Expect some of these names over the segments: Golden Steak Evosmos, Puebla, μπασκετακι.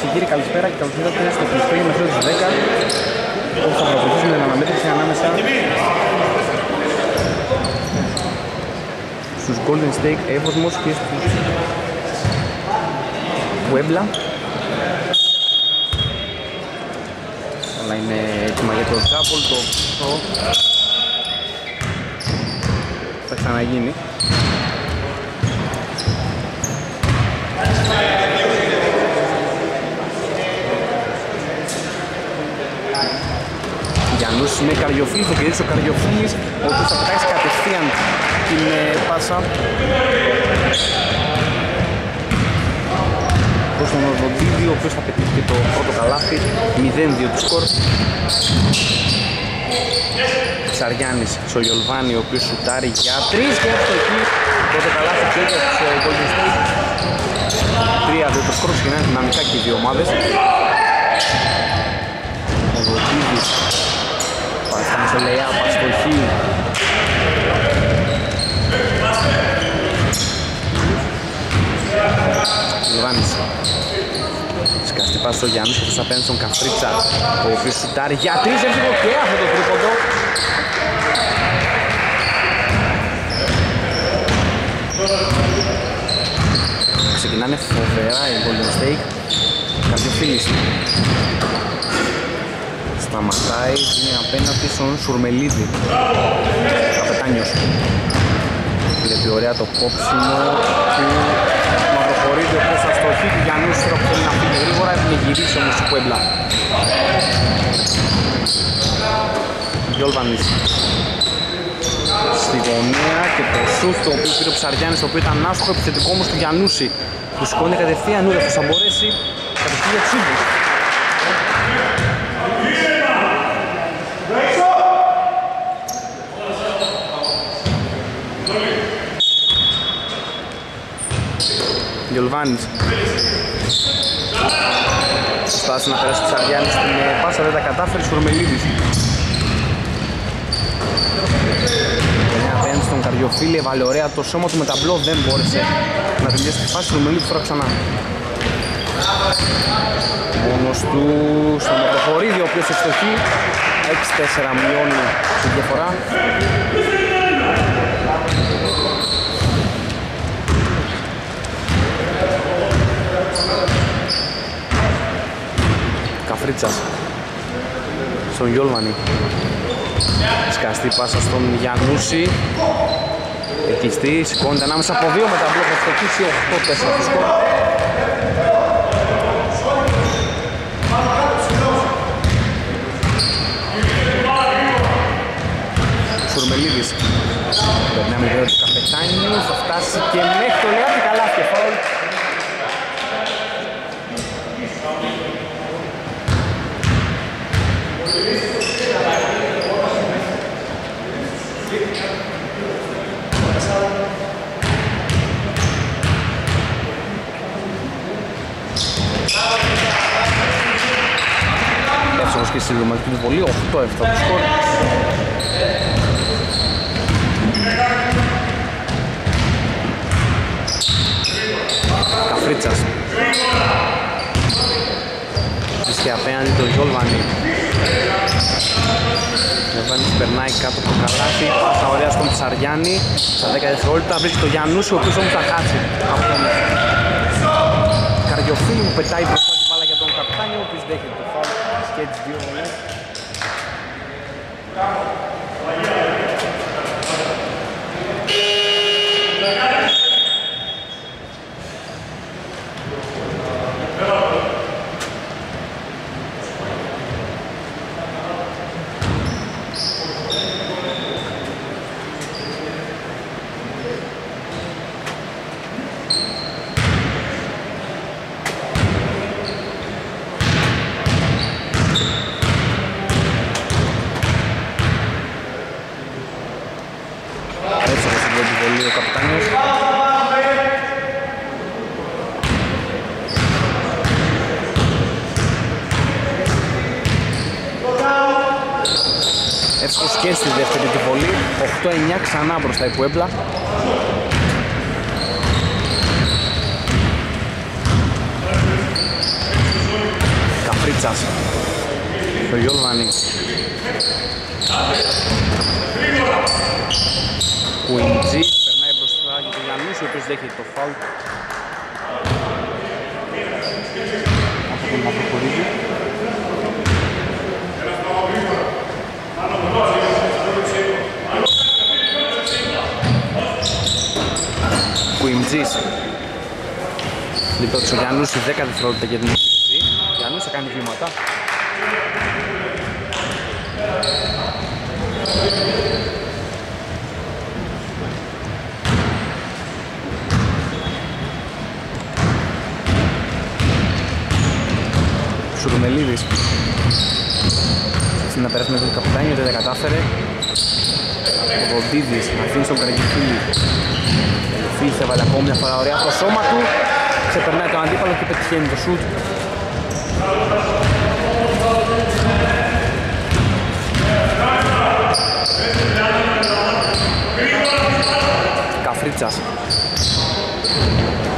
και κύριοι, καλησπέρα και καλώς ήρθατε στο Χριστούγεννα μέχρι τις 10, όπου θα προχωρήσουμε την αναμέτρηση ανάμεσα στους Golden Steak Evosmos και στους Puebla. Αλλά είναι έτοιμα για το double, το πόσο θα ξαναγίνει. Γιάννους είναι καριοφύλης, θα κερδίσει ο καριοφύλης, ο οποίος θα κοιτάξει κατευθείαν την πάσα προς τον Ορδοντίδη, ο οποίος θα πετύχει και το πρώτο καλάθι, 0-2 του σκορ. Ξαριάννης Σογιολβάνη, ο οποίος σουτάρει για 3 και αυτό εκεί πρώτο καλάθι και για τους Golden State. 3-2 το σκορ, ξεκινάνε δυναμικά και οι δύο ομάδες. Ο Ορδοντίδης πάμε στο lay-up, αστοχή. Λιβάνης σκαστή πάση στο Γιάννης και θα παίρνει στον Καφρίτσα, ο οποίος σουτάρει για 3, έφυγε και αυτό το τρίποντο. Ξεκινάνε φοβερά οι Golden Steak. Καρδιοφύλης σταματάει, είναι απέναντι στον Σουρμελίδη. Καπετάνιος βλέπει ωραία το κόψιμο του Μαυροχωρίδη, ο οποίος αστοχεί του Γιάννου Σουροπτώνει να φύγει γρήγορα, έχουν γυρίσει όμως η Puebla. Γιόλβανης στη γωνία και το σούτ, το οποίο πήρε ο Ψαριάνης, το οποίο ήταν άσχο, επιθετικό όμως του Γιαννούση που σκόνει κατευθείαν, ούτε αυτός θα μπορέσει κατευθείαν για τσίμπους. Γιολβάνης στάση να περάσει ο Ψαριάνης στην πάσα, δεν τα κατάφερε. Σουρμελίδης απέναντι στον Καριοφύλη, έβαλε ωραία το σώμα του με ταμπλό, δεν μπόρεσε να τελειώσει τη φάση. Σουρμελίδης τώρα ξανά μόνος του στον Μαυροχωρίδη, ο οποίος εστοχεί. 6-4 μειώνει τη διαφορά. Καφρίτσας στον Γιόλβανη, σκαστή πάσα στον Γιαννούση, εκκλειστή, σηκώνεται ανάμεσα από δύο με τα μπλοκ, θα στοχίσει 8-4 το σκορ. Σουρμελίδης περνάμε γύρω του Καπετάνιου, θα φτάσει και μέχρι το λεάπι, καλά και φάουλ. Εύσονος και στη δομαντική βολή, 8-7 το σκορ. Καφρίτσας βρίσκεται απέναντι το Γιόλβανη. Γιόλβανης περνάει κάτω από το καλάθι, πάσα ωραία στον Ψαριάννη. Στα 10 δευτερόλεπτα βρίσκει το Γιαννούση, ο οποίος όμως θα χάσει από τον Καριοφύλη που πετάει μπροστά την μπάλα για τον Καπιτάνιο, ο οποίος δέχεται το φάουλ και τις δύο βολές. Ο Καπιτάνιος εύσχος και στη δεύτερη τη βολή, 8-9 ξανά μπροστά η Puebla. pizzas. Soy yo, Manny. Κουιντζή περνάει μπροστά για τον Γιάννης, ο οποίος δέχεται το φάουλ. Αυτό να προχωρήσει. Κουιντζής. Λίπτος ο Γιάννης, 10 δευτερόλεπτα για την επίθεση. Ο Γιάννης θα κάνει βήματα. Σουρμελίδης. Στην απεράσμα του καπιτάνιο δεν τα κατάφερε. Ο Βοντίδης αφήνει στον Καραγκιφίλη. Καραγκιφίλη θα βάλει ακόμη μια φορά ωραία στο σώμα του. Ξεπερνάει τον αντίπαλο και πετυχαίνει το σουτ. Καφρίτσας.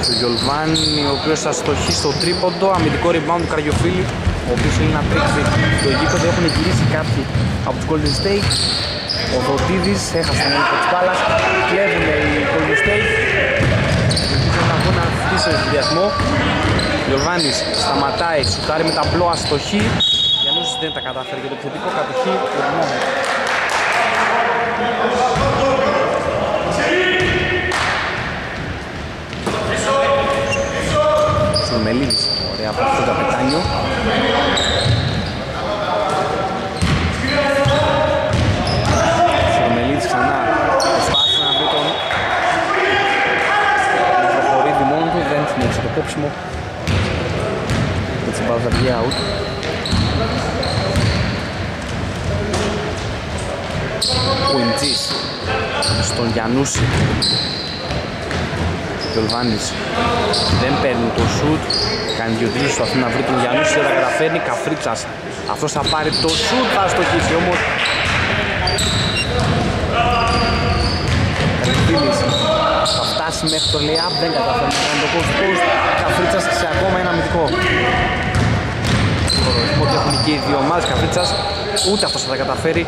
Ο Γιολβάνι, ο οποίος αστοχεί στο τρίποντο, αμυντικό rebound του Καραγιοφίλη, ο οποίος θέλει να τρέξει το γήπεδο, έχουν γυρίσει κάποιοι από τους Golden Steak. Ο Βοτίδης έχασε τον έλεγχο της μπάλας, κλέβουν οι Golden Steak, έχουν να βγουν αυτή σε συνδυασμό. Ο Γιολβάνις σταματάει, σουτάρει με ταμπλό αστοχή, για να δεν τα κατάφερε για το επιθετικό κατοχή. Σουρμελίδης, ωραία από αυτό το καπετάνιο. Σουρμελίδης ξανά προσπάθησε να βρει τον Μητροχωρίδη μόνο του, δεν συνέχισε το κόψιμο. Έτσι μπάλα θα βγει out. Κουιντζής στον Γιαννούση. Ο Γιολβάνης δεν παίρνει το σουτ, κάνει δύο τρίλους στο να βρει τον Γιαννούση, δεν τα καταφέρνει. Καφρίτσας, αυτός θα πάρει το σουτ, θα στοχίσει όμως. Καραγκιφίλης θα φτάσει μέχρι το lay-up, δεν καταφέρνει να κάνει το post-post. Καφρίτσας σε ακόμα ένα αμυντικό. Οπότε έχουν και οι δύο ομάδες. Καφρίτσας ούτε αυτός θα τα καταφέρει.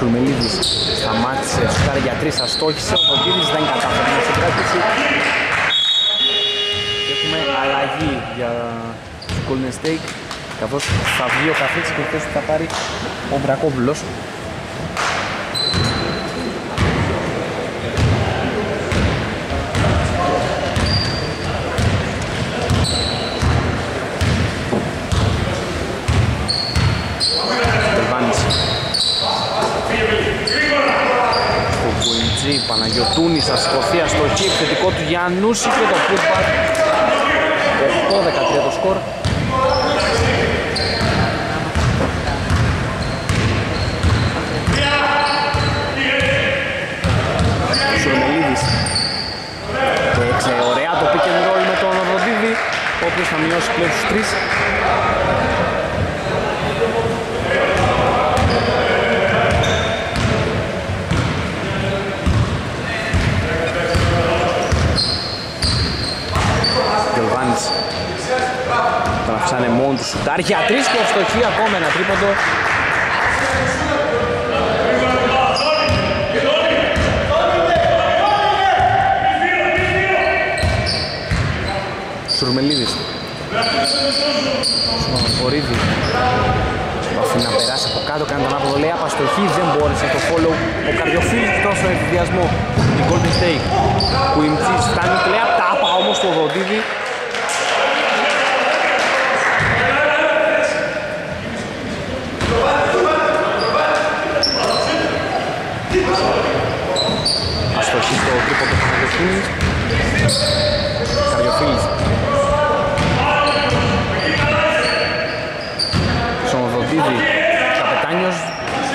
Σουρμελίδης σταμάτησε, σουτάρει για τρεις, αστόχησε. Ο Βοντίδης δεν κατάφερε να συγκρατήσει. Έχουμε αλλαγή για το Golden Steak, καθώς θα βγει ο Καφρίτσας και χθες θα πάρει ο Μπρακόβουλος. Παναγιωτούνης θα σκοθεί αστοχή, επιθετικό του Γιαννούση και το footback. 8-13 το σκορ. Σουρμελίδης το έξε ωραία το pick and roll με τον Οδοντίδη, ο οποίος θα μειώσει πλέον στους 3. Τον αφήσανε μόνο του σουτάρ για τρεις και ευστοχή, ακόμα ένα τρίποντο. Σουρμελίδης. Σουρμελίδη. Αφήνει να περάσει από κάτω, κάνει τον άποδο λέει, απαστοχή, δεν μπόρεσε το follow. Ο Καριοφίλης τόσο ενθουσιασμό. Η Golden Steak. Κουιμτσής φτάνει πλέον, τάπα όμως το Οδοντίδη. Αστοχή στο τρίποντο του Καριοφίλης. Καριοφίλης. Στον Οδοντίδη, καπετάνιος,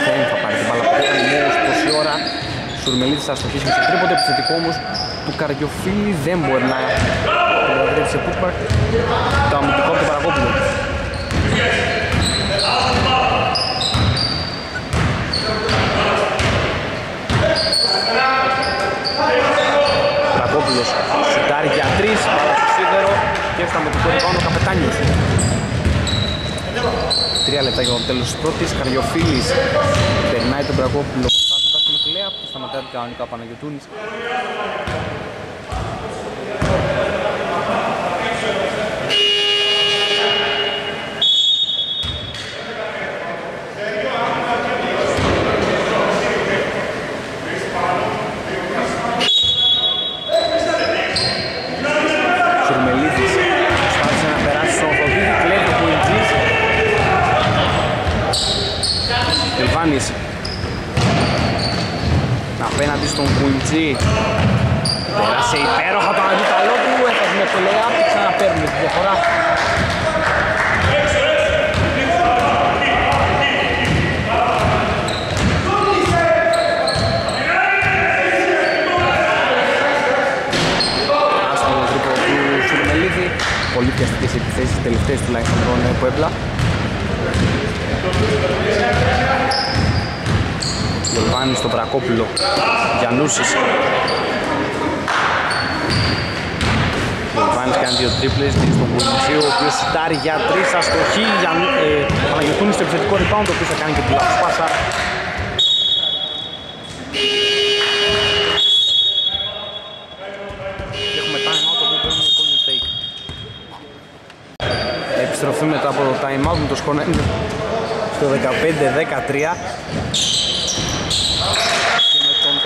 δεν θα πάρει την μπάλα που έκανε μέρος τόση ώρα. Σουρμελίδης θα αστοχίσει στο τρίποντο, επιθετικό όμως του Καριοφίλη δεν μπορεί να προεδρεύσει σε Πουτπαρκ. Το αμυντικό του Παραγόπουλου. 3 λεπτά για το τέλος της πρώτης. Καριοφίλης περνάει τον Μπρακόπουλο. Θα φτάσει με κλαία που σταματάει κανονικά ο Παναγιωτούνης. Απέναντι στον Κουιντζή πέρασε υπέροχα τον Αντιταλόπουλου, έφτασε με το layup και ξαναπαίρνει τη διαφορά. Άσχολο τρίπο του Σουρμελίδη, πολύ πιαστικές επιθέσεις τελευταίες τουλάχιστον των Puebla. Γιολβάνη στο Βρακόπουλο, Γιαννούσης. Γιολβάνης κάνει δύο τρίπλες, δίνει στον Κουρνησίου, ο οποίος σιτάρει για τρεις, αστοχή, Παναγιωτούνη στο επιθετικό rebound, το οποίο θα κάνει και τη λάθος πάσα. Και έχουμε time out, το οποίο παίρνει το Golden Steak. Επιστροφή μετά από το time out, με το σκορ στο 15-13.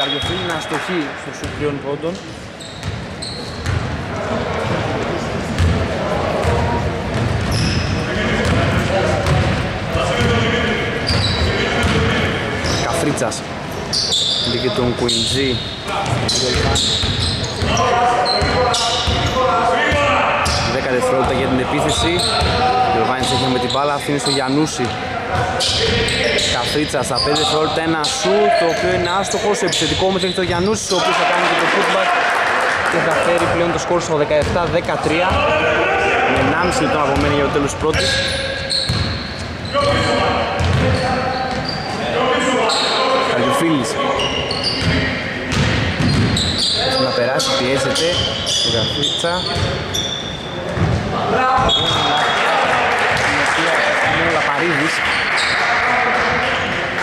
Καρδιοφίλη να αστοχεί στους σουτ τριών πόντων. Καφρίτσας μπήκε τον Κουιντζή. Δέκα δευτερόλεπτα για την επίθεση. Ο Γιωβάνης έχει με την μπάλα, αφήνει στο Γιαννούση. Καφρίτσα στα 5 δευτερόλεπτα ένα σουτ, το οποίο είναι άστοχο. Σε επιθετικό όμως έχει το Γιαννούσης, ο οποίος θα κάνει και το putback και θα φέρει πλέον το σκόρ στο 17-13 με 1,5 λεπτό απομένει για το τέλος της πρώτης. Καρδιοφίλης έχει να περάσει, πιέζεται ο Καφρίτσα.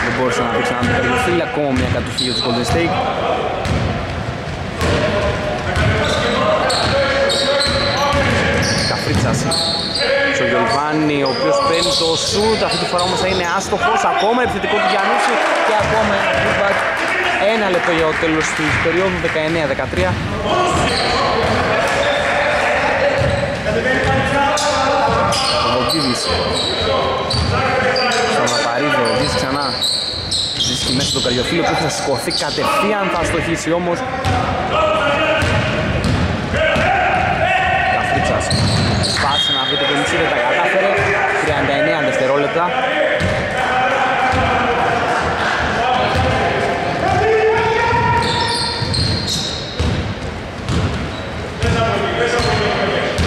Δεν μπορούσε να δείξει έναν Καρδιοφίλη, ακόμα μια κατοχή για τους Golden Steak. Καφρίτσας στο Γιολβάνη, ο οποίος παίρνει το σουτ, αυτή τη φορά όμως θα είναι άστοχος, ακόμα επιθετικό του Γιαννούση και ακόμα ένα feedback. Ένα λεπτό για το τέλος της περίοδου, 19-13. Κοδοκίδης στον Απαρίδο, δεις ξανά, βρίσκει μέσα τον Καρδιοφίλη που θα σηκωθεί κατευθείαν, θα αστοχίσει όμως. Καφρίτσας σπάσε να βρει το πενιτσί, δεν τα κατάφερε, 39 δευτερόλεπτα.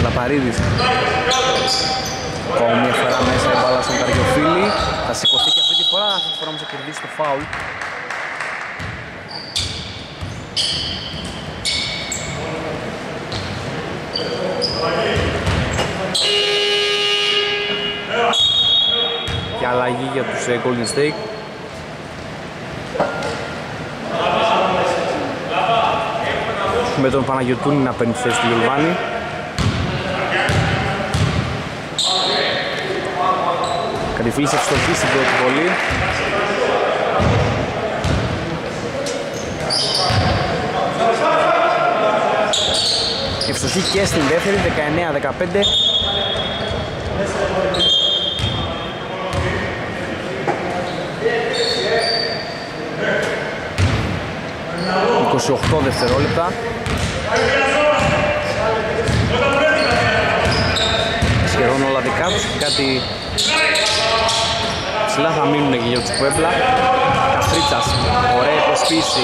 Λαπαρίδης ακόμα μια φορά μέσα η μπάλα στον Καρδιοφίλη, θα σηκωθεί και αυτή τη φορά όμως θα κερδίσει το φάουλ. Και αλλαγή για τους Golden Steak. Με τον Παναγιωτούνη να παίρνει θέση του Γιολβάνη. Καρδιοφίλης ευστοχή στην πρώτη βολή. Ευστοχή και στην δεύτερη, 19-15. Yeah. 28 δευτερόλεπτα. Σχεδόν όλα δικά τους, κάτι ψηλά θα μείνουν και για τους Puebla. Καστρίτσας, ωραία υποσπίση,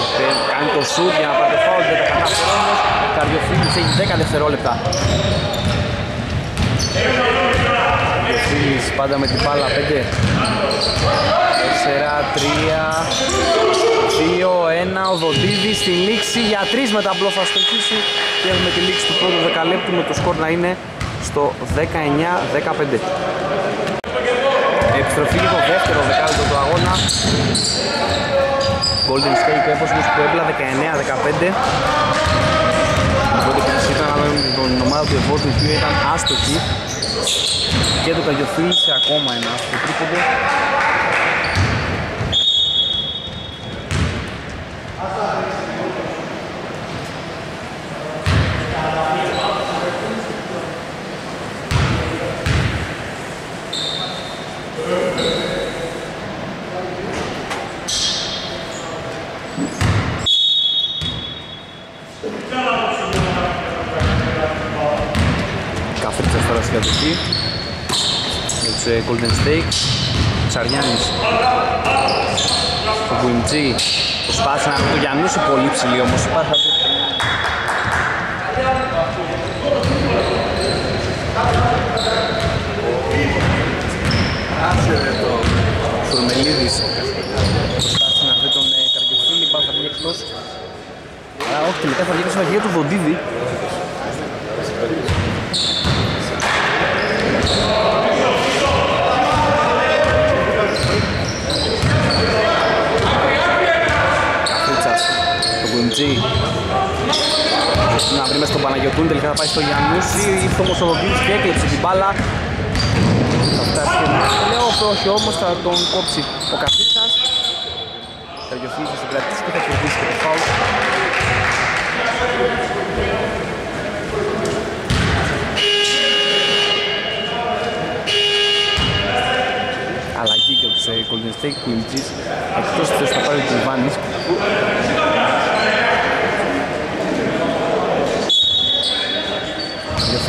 κάνει το σουτ για να πάρει το φάουλ, δεν τα κατάφερε όμως. Καρδιοφίλης έχει 10 δευτερόλεπτα. Καρδιοφίλης πάντα με την μπάλα, 5, 4, 3, 2, 1, ο Δοντίδης στη λήξη για 3 με τα μπλό θα στοχίσει και με τη λήξη του πρώτου δεκαλέπτου με το σκορ να είναι στο 19-15. επιστροφή για το δεύτερο δεκάλεπτο του αγώνα. Golden Steak Evosmos Puebla 19-15. Οπότε ήταν με τον ομάδα του Evosmos που ήταν άστοχη και το καγιοφύλλησε ακόμα ένα άστοχο τρίποντο. Golden Steak, Τσαριάνης, ο Μπουμτζή, προσπάθησε να το γιαννούσε πολύ ψηλή, όμως υπάρχει αυτό. Ο Τουρμελίδης, προσπάθησε να βρει τον Καρκεφίλη, πάρα θα βγει εκτός. Όχι, τελικά θα βγει εκτός στα χέρια του Βοντίδη. Να βρει μέσα στον Παναγιωτούν, τελικά θα πάει στο Γιαννούση, ήρθε όμως ο Βοντίδης και έκλεψε την μπάλα. Θα φτάσει και λέω όχι, όμως θα τον κόψει ο Καφίτσας. Θα γιοφύγει, θα συγκρατήσει και θα κερδίσει και το φάουλ. Αλλαγή για τους Golden Steak Quinchis, εκτός τους θα πάρει ο Κιβάνης.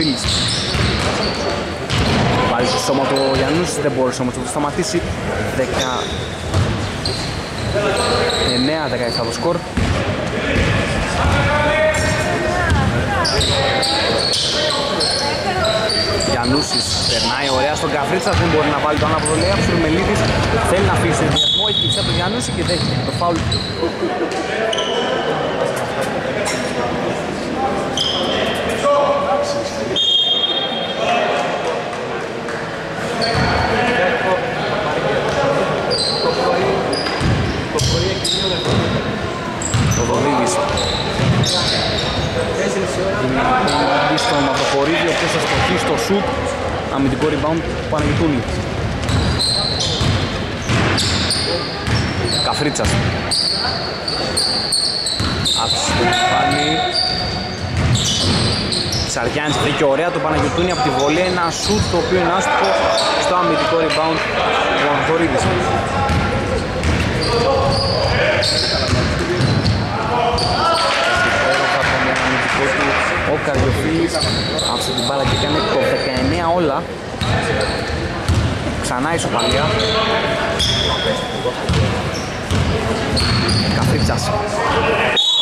Φίλης. Βάλει στο σώμα του Γιάννους, δεν μπορούσε όμως να το σταματήσει. 19-17 το σκορ. Γιαννούσης περνάει ωραία στον Καφρίτσα, δεν μπορεί να βάλει το άναποδο λέαψο. Ο Μελίδης θέλει να φύγει σε διασμό, έκλειψε από τον Γιαννούση και δέχει το φάουλ. Στον Μαυροχωρίδη, ο οποίος θα στοχεί στο σουτ, αμυντικό rebound του Παναγιτούνη. Καφρίτσας άψησε τον Ιβάνη. Σαριάνης βρήκε ωραία τον Παναγιτούνη από τη βολή, ένα σουτ το οποίο είναι άστοχο, στο αμυντικό rebound του Μαυροχωρίδης. Ο Καρδιοφίλης άφησε την μπάλα και κάνει το 19 όλα. Ξανά ισοπαλία. Καφρίτσας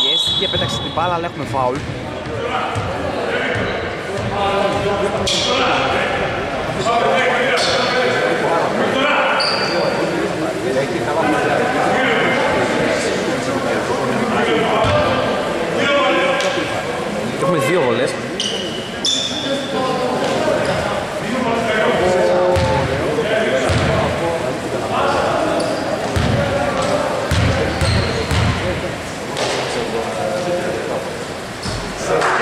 πιέστηκε, πέταξε την μπάλα, αλλά έχουμε φάουλ. Έχουμε δύο βολές.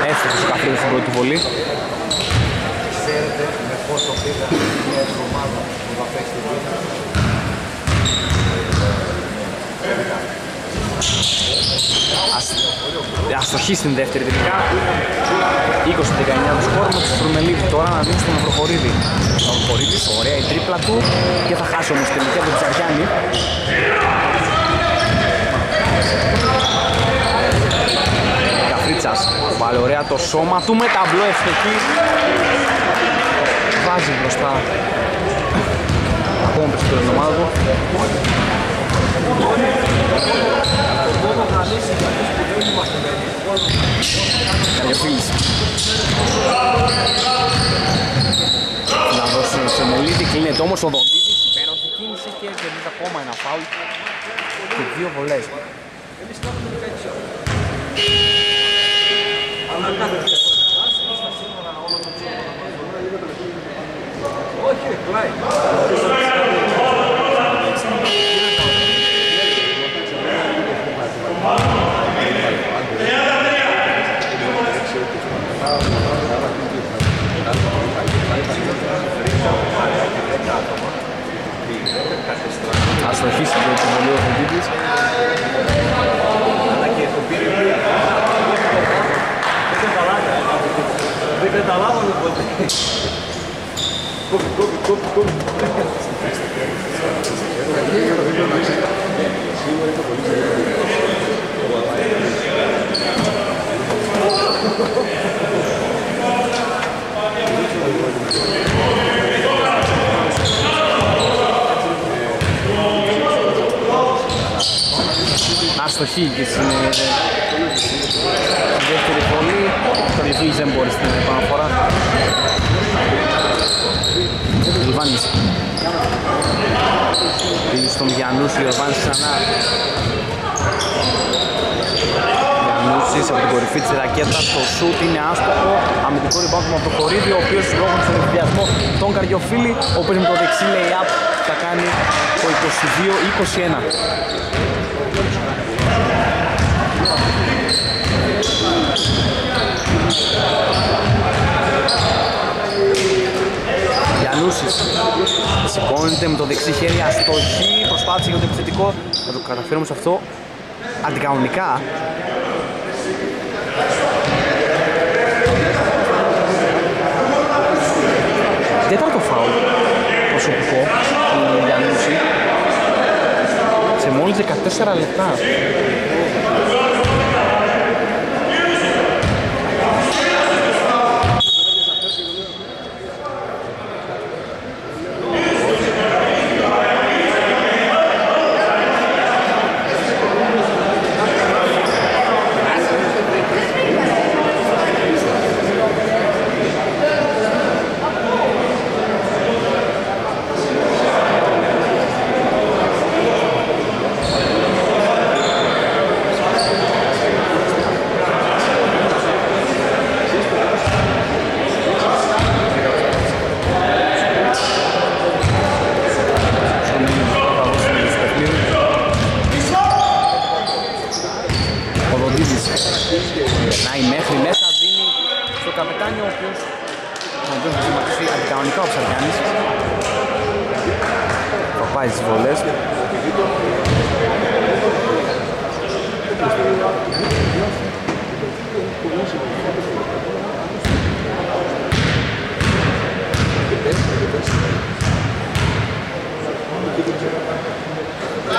Έφτασε το καφρίδι στην πρώτη βολή. Ξέρετε με πόσο πήγα μια εβδομάδα που θα παίξει την βολή. Αστοχή στην δεύτερη τελικά. 20-19 του σκόρ με τον Στρουμελίδη. Τώρα να δείξει τον Μαυροχωρίδη. Ο Μαυροχωρίδης, ωραία η τρίπλα του και θα χάσει όμως τελικά από τον Τσαριάνη. Καφρίτσας, πάλι ωραία το σώμα του με ταμπλό ευτυχή. Βάζει μπροστά ακόμα περισσότερο την ομάδα του. Καλιοφίλης να δώσουν στον Μελίδη, κλείνεται όμως ο Δοντίδης, υπέροχη κίνηση και κερδίζει ακόμα ένα φάουλ και δύο βολές. Όχι, προσοχή για το βολείο Χοντίδης. Δεν καταλάβανε ποτέ. Κόβει. Αστοχή και στην δεύτερη βολή, ο Καλυφής δεν μπορεί στην επαναφορά. Λιβάνης πήγε στον Γιαννούση, Λιβάνης ξανά. Γιαννούσης από την κορυφή της ρακέτας, το σούτ είναι άστοχο, αμυντικό rebound από το κορίδι, ο οποίος λόγω του συνδυασμό τον Καριοφίλη, ο οποίος με το δεξί lay-up θα κάνει το 22-21. Γιαννούσης σηκώνεται με το δεξί χέρι, αστοχή, προσπάθησε για το επιθετικό. Θα το καταφέρουμε σε αυτό αντικανονικά. Τέταρτο φάουλ προσωπικό του Γιαννούση σε μόλις 14 λεπτά.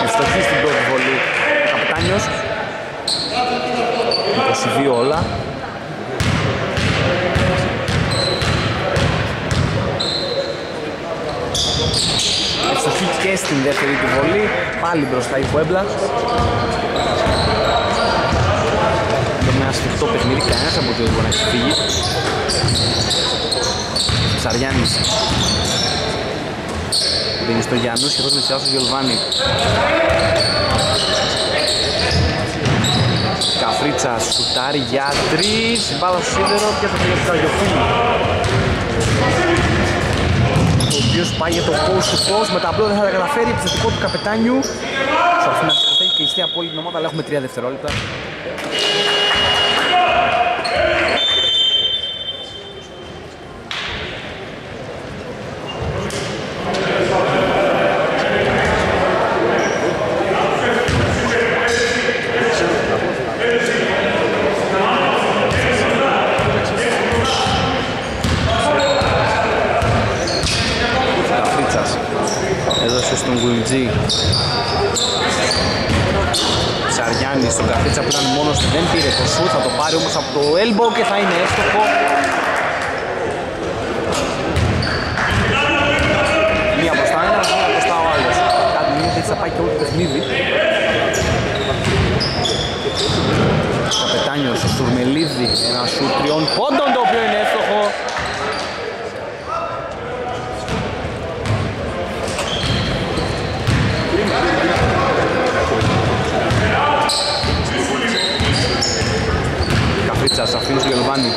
Ευστοχή στην πρώτη βολή ο Καπετάνιος, 22 όλα. Ευστοχή και στην δεύτερη του βολή, πάλι μπροστά η Puebla. Με ένα σφιχτό παιχνίδι, κανένας από το να ξεφύγει. Ψαριάνης δίνει στο Γιαννούς και εδώ την ο Γιολβάνη. Καφρίτσα σουτάρει για 3, μπάλα στο σίδερο και θα τελειώσει ο Γιωφίλη, ο οποίος πάει για το post to post, με τα απλό δεν θα τα καταφέρει, επιθετικό του Καπετάνιου. Στο αφήνα της έχει κλειστεί από όλη την ομάδα, αλλά έχουμε 3 δευτερόλεπτα. Ψαριάννης στον Καφρίτσα που ήταν μόνος, δεν πήρε το σουτ, θα το πάρει όμως από το elbow και θα είναι έστοχο. Μία μπροστά ένας, μία μπροστά ο άλλος. Κάτι μία έτσι θα πάει και όλο το παιχνίδι. Ο Πετάνιος, ο Στουρμελίδη, ένα σουτ 3 πόντων το οποίο είναι έστοχο. Καφρίτσας αφήνει στο Γιολβάνι.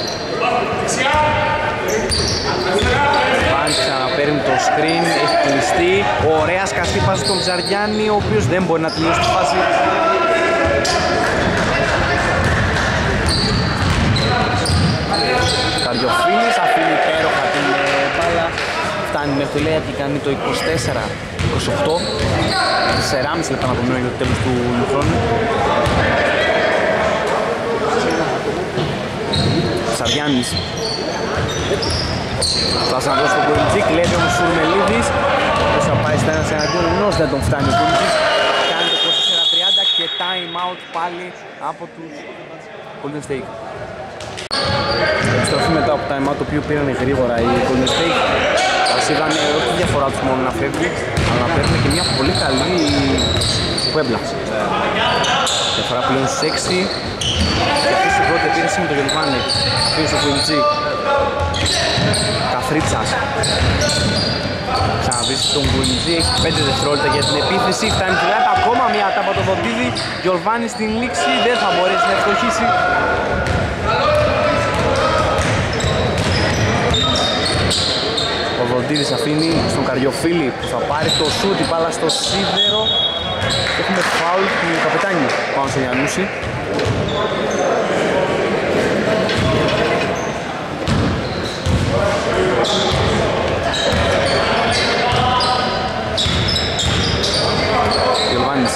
Γιολβάνι ξαναπαίρνει το σκριν, έχει κλειστεί. Ωραία σκαστή πάση στον Ψαριάννη, ο οποίος δεν μπορεί να τελειώσει τη φάση. Καριοφίλης αφήνει υπέροχα την μπάλα. Φτάνει μέχρι το λέει και κάνει το 24-28. 4,5 λεπτά να απομένουν για το τέλος του χρόνου. 4,5. Θα σαν δώσει το Κουριτζίκ, λέει όμως ο Μελίδης. Πώς θα πάει στα 1 εναντίον ενός, δεν τον φτάνει ο Κουριτζίκ. Κάνει το 24-30 και time out πάλι από τους Golden Steak. Επιστροφή μετά από time out, το οποίο πήραν γρήγορα οι Golden Steak. Ας είδανε όχι διαφορά τους μόνο να φεύγει, αλλά να παίρνουν και μια πολύ καλή Puebla. Διαφορά πλέον στους 6. Και αυτή στην πρώτη επίθεση με το Γελβάνι. Πήρε στο Κουριτζίκ. Καθρίτσας ξαναβρίσκει τον Γκουλιτζή, έχει 5 δευτερόλεπτα για την επίθεση, φτάνει τη λάτα, ακόμα μια τάπα το δοντίδι. Γιορβάνη στην λήξη δεν θα μπορέσει να ευστοχίσει. Ο Δοντίδης αφήνει στον Καριοφίλη που θα πάρει το σούτ, η μπάλα στο σίδερο. Έχουμε φάουλ του καπετάνιου πάνω στον Γιαννούση. Γιολβάνης.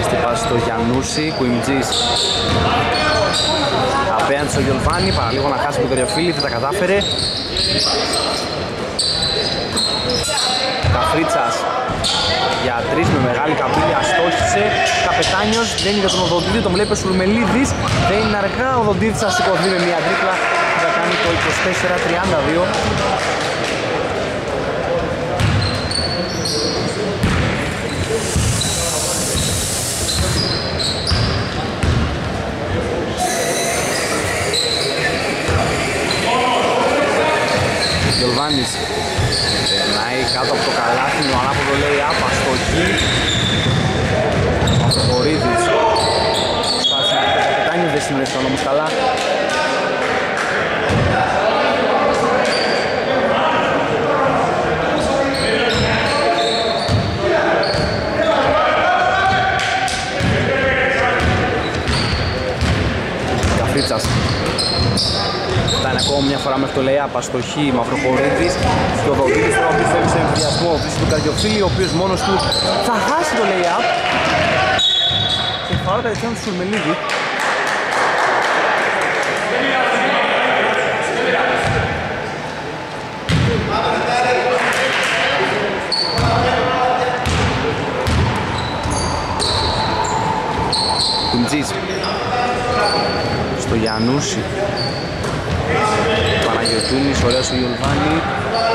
Έστε πάση στο Γιαννούση, Κουιμτζής. Απέναντι στο Γιολβάνη, παραλίγο να χάσει τον Κοριοφίλη, δεν τα κατάφερε. Καφρίτσας για 3 με μεγάλη καμπύλια στόχισε. Καπετάνιος δεν είδε τον Οδοντίδη, τον βλέπει ο Σουρμελίδης. Δεν είναι αργά, ο Οδοντίδης θα σηκωθεί με μια τρίπλα. Θα κάνει το 24-32. Γιολβάνης περνάει κάτω από το καλάθι, ο ανάποδο λέει άπα στο εκεί. Ο Χωρίδης σπάσει με το Καπετάνιο, δεν συνέβησαν όμως καλά. Καφρίτσας φτάνει ακόμα μια φορά μέχρι το lay-up αστοχή Μαυροχωρίδης και ο Δοντίδης τώρα ο οποίος θέλει σε εμφυλιασμό βρίσκει τον Καρδιοφίλη, ο οποίος μόνος του θα χάσει το lay-up και φάουλ κατευθείαν του Σουρμελίδη. Κουμτζής στο Γιαννούση. Παναγιωτούνης, ωραίος ο Γιολβάνη.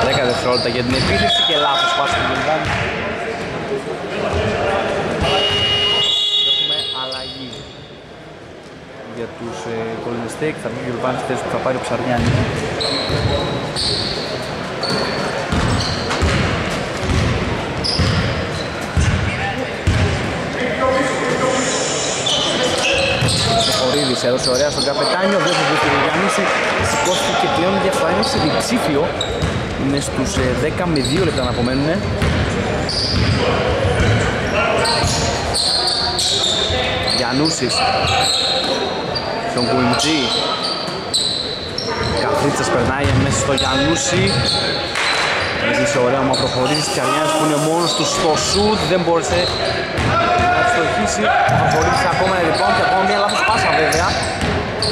10 δευτερόλεπτα για την επίθεση και λάθος πάση του Γιολβάνη. Έχουμε αλλαγή για τους Golden Steak. Θα βγει ο Γιολβάνη στη θέση που θα πάρει ο Ψαρδιάνης. Χωρίδης έδωσε ωραία στον Καπετάνιο, δεν θα βγει ο Γιάννηση, σηκώθηκε πλέον διαφορά σε διψήφιο. Είναι στους 10 με 2 λεπτά να απομένουνε. Γιαννούσης στον Κουιντζή. Καφρίτσας περνάει μέσα στο Γιαννούση. Έζησε ωραία μα προχωρήσει και Αριάννης που είναι μόνος του στο σουτ, δεν μπόρεσε να ευστοχίσει. Θα χωρίξει ακόμα ένα rebound και ακόμα μια λάθος πάσα βέβαια.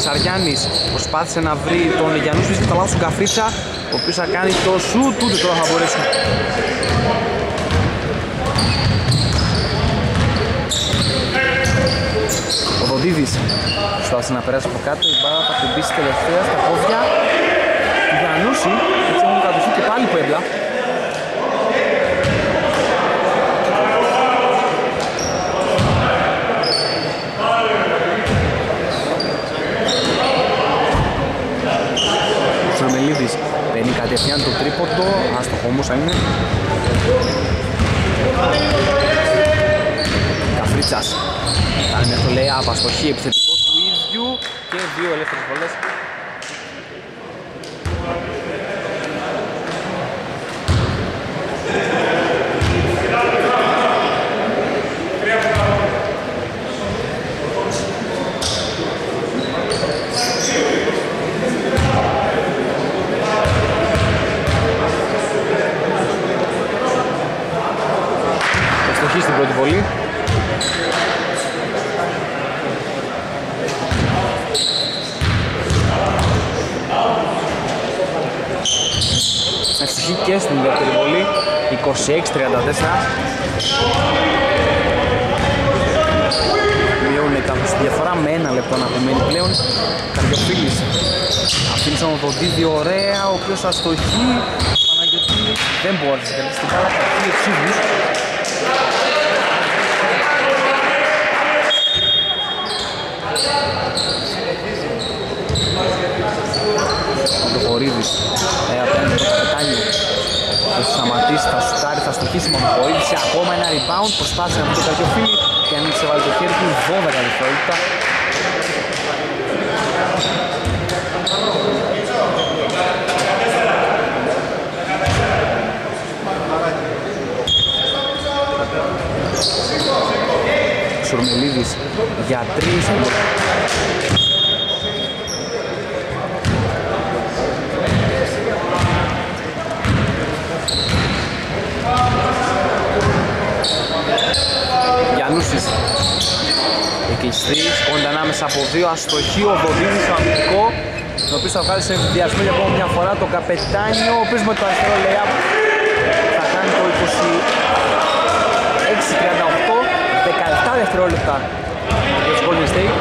Σαριάννης προσπάθησε να βρει τον Γιαννούση και τα λάθος του Καφρίτσα, ο οποίος θα κάνει το σουτ, ούτε τώρα θα μπορέσουν. Ο Δοντίδης προσπάθησε να περάσει από κάτω, η μπάλα θα κουμπήσει τελευταία στα πόδια. Γιαννούση, έτσι έχουν κατοχή και πάλι Puebla. Ο Σουρμελίδης παίρνει κατευθείαν το τρίποντο, άστοχο όμως θα είναι. Καφρίτσας, κάνει μια θολέα απαστοχή, επιθετικό του ίδιου και δύο ελεύθερες βολές. πρώτη βολή. Ευτυχή και στην δεύτερη βολή, 26-34. Μειώνει κάπως τη διαφορά με ένα λεπτό να απομένει πλέον. Καρδιοφίλης αφήνισε όμως τον Δίδη ωραία, ο οποίος αστοχεί. Παναγιωτή δεν μπόρεσε στην μπάλα, θα πει εξήγους. Μοντοχωρίδης απέναντι το Καπετάνιο, θα σταματήσει, θα σουτάρει, θα στοχίσει. Μοντοχωρίδης σε ακόμα ένα rebound, προσπάθησε να πει το Καρδιοφίλη και ανοίξει βάλει το χέρι του, 12 δευτερόλεπτα. Σουρμελίδης για 3 Γιαννούσης εκλειστής, κοντά ανάμεσα από δύο, αστοχή, ο Βοδίδης στο αμυντικό, τον οποίο θα βγάλει σε διασμό για ακόμα μια φορά τον Καπετάνιο, ο οποίος με το αριστερό lay-up θα κάνει το 26-38, 17 δευτερόλεπτα για τους Golden Steak.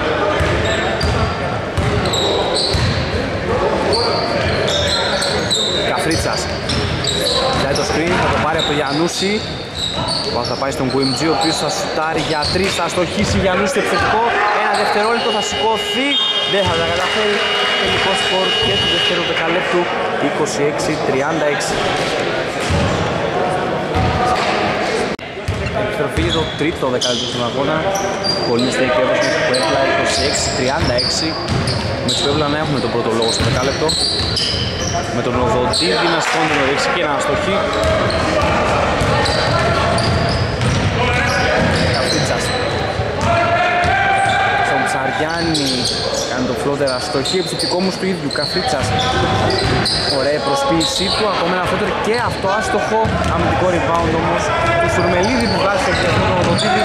Καφρίτσας βγάζει το screen, θα το πάρει από τον Γιαννούση. Θα πάει στον Κουιμτζή, ο οποίος θα σουτάρει για 3, θα στοχίσει για νους στο επιθετικό. Ένα δευτερόλεπτο, θα σηκώθει, δεν θα τα καταφέρει. Τελικό σκορ και του δεύτερου δεκαλέπτου, 26-36. Επιστροφή το τρίτο δεκαλέπτο στον αγώνα. Golden Steak Evosmos του Puebla, 26-36. Με τους Puebla να έχουμε τον πρώτο λόγο στο δεκάλεπτο. Με τον Οδοντίδη να σκόντει να ρίξει και να αστοχεί. Στον Ψαριάννη κάνει το φλότερα αστοχή, επιθετικό μου του ίδιου, Καφρίτσας. Ωραία η προσποίησή του, ακόμα ένα φλότερ και αυτό άστοχο, αμυντικό rebound όμως του Σουρμελίδη που βγάζει στο επιθετικό του Οδοντίδη.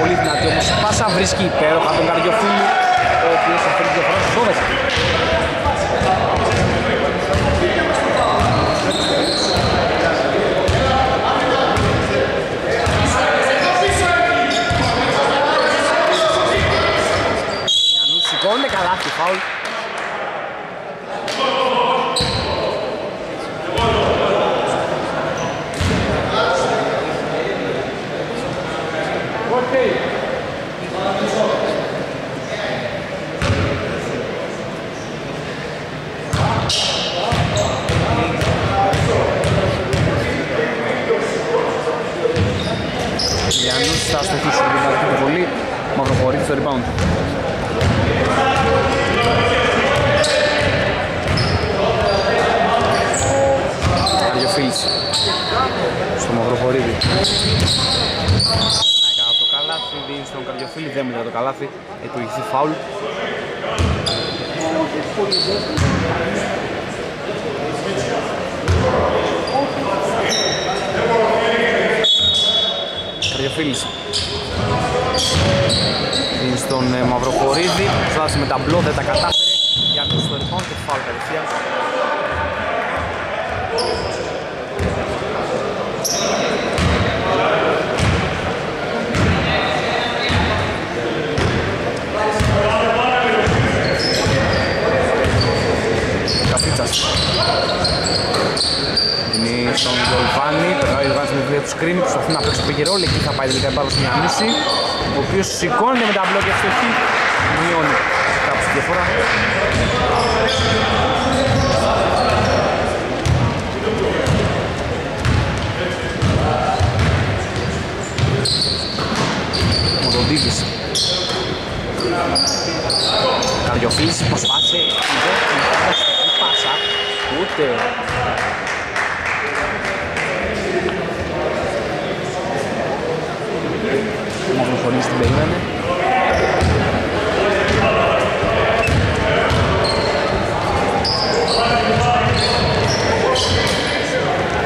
Πολύ δυνατή όμως πάσα, βρίσκει υπέροχα τον Καρδιοφίλη, ο οποίος θα φέρει διαφορά στους 12. Σηκώνεται καλά αυτή η φάουλ. Γιάννης θα στοχίσουν την βολή, Μαυροχωρίδης στο rebound. Καρδιοφίλης στο Μαυροχωρίδη. Να έκανα το καλάθι, δίνει στον Καρδιοφίλη, δεν μετά το καλάθι, ετουργηθεί φάουλ. Καρδιοφίλης δίνει στον Μαυροχωρίδη, φτάσει με τα μπλό, δεν τα κατάφερε. Για να στο ρυθμό και φάουλ κατευθείαν. Καφρίτσας δίνει στον Γολβάνη, περνάει ο Γολβάνης με δουλειά του σκρίνι, προσπαθεί να παίξει το πηγερόλ, εκεί θα πάει τελικά πάνω στην Γιαννούση, ο οποίος σηκώνεται με τα μπλοκ και φτωχή, μειώνει κάπως τη διαφορά. Μοντοντίδης Καρδιοφίλης προσπάθησε, δεν πάσα, ούτε ο Μαυροχωρίδης την περίμενε.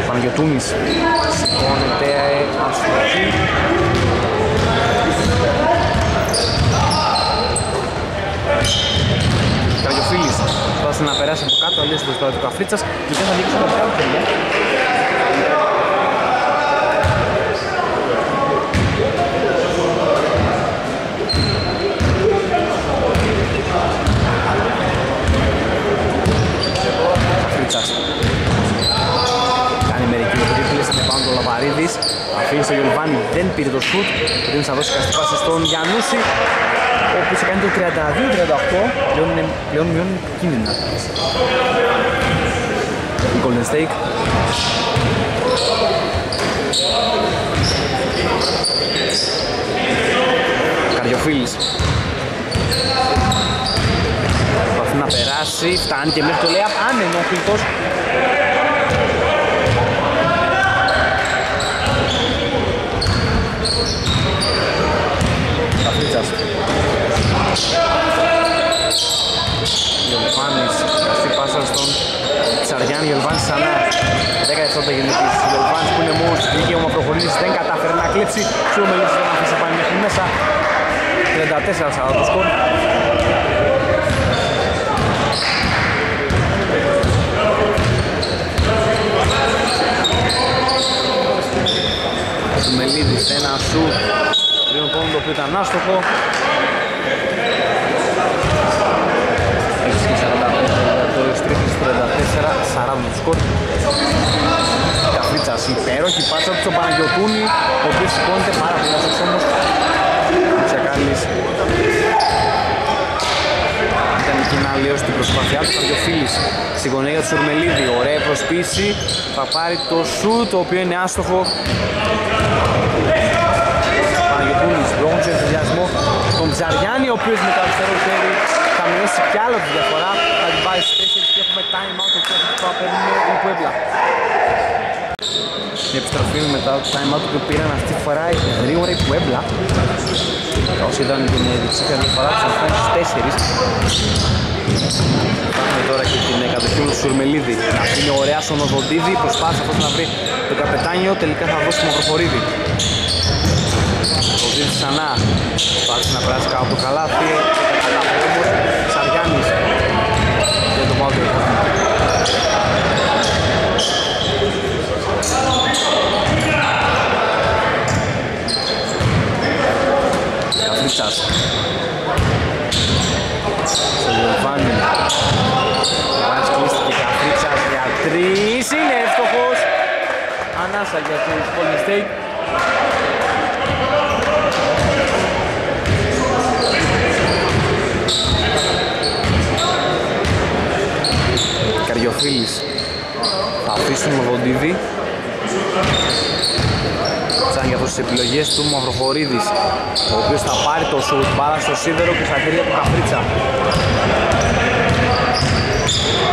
Παναγιωτούνης σηκώνεται αστοχή. fritas, yo tengo amigos que no me cantan, Φρίτσας. Κάνει μερικοί τρίπλες, πάνω το Λαβαρίδης. Αφήνει στο Γιολβάνι, δεν πήρε το σουτ. Πριν θα δώσει καστή πάση στον Γιαννούση, ο οποίος έκανε το 32-38, πλέον μειώνει κίνδυνα. Golden Steak. Καριοφίλης. Προσπαθεί να περάσει, φτάνει και μέχρι το layup, άνεμο ο Φίλτος. Καφρίτσας. Γιολβάνης, καστή πάσα στον Ξαριάννη, Γιολβάνης ξανά. 10 δευτερόλεπτα γεννητής. Γιολβάνης που είναι μόνος του δικαίωμα προχωρήσεις, δεν κατάφερε να κλέψει. Πιο μελούς δεν αφήσει πάνε μέχρι μέσα. 34-40 το σκορ. Ο Μελίδης, ένα σου πριν πόντο το οποίο ήταν άστοχο. Έχει 45 το Στρίχης, 34-40 το σκορ. Καφρίτσας, υπέροχη πάτσα του στον Παναγιωτούνη, ο οποίος σηκώνεται πάρα πολύ άστοχος όμως. Τσακάλης ήταν εκεί να αλλιώς την προσπάθειά του. Καρδιοφίλης στην γωνία του Σουρμελίδη, ωραία προσπίση, θα πάρει το σουτ, το οποίο είναι άστοχο. Παναγιωτούνης δρόγουν σε ενθουσιασμό τον Ψαριάννη, ο οποίος με το αριστερό χέρι θα μειώσει κι άλλο τη διαφορά, θα την πάει στις 4 και έχουμε time out, το οποίο παίρνουν οι Puebla. Επιστροφή μετά το time out που πήραν αυτή τη φορά γρήγορα η Puebla. Όσοι ήταν την διψήφια διαφορά τους αυτούς τους 4. Πάμε τώρα και την κατοχή του Σουρμελίδη. Να είναι ωραία στον Οδοντίδη, προσπάθησε αυτός να βρει το καπετάνιο, τελικά θα δώσει Μαυροφορίδη. Οδοντίδη ξανά, πάτησε να περάσει κάτω από το καλάθι, Ψαριάννης, δεν το πάω τελικά. Καφρίτσας. Σε Λιωβάνι. Βάνης κλείστηκε Καφρίτσας για τρεις. Είναι εύστοχος. Ανάσα για το Golden Steak. Καριοφίλης. Θα αφήσουν ο Οδοντίδη. Σαν για αυτές τις επιλογές του Μαυροφορίδης, ο οποίος θα πάρει το σουτ, μπάλα στο σίδερο και θα χέρια του Καφρίτσα.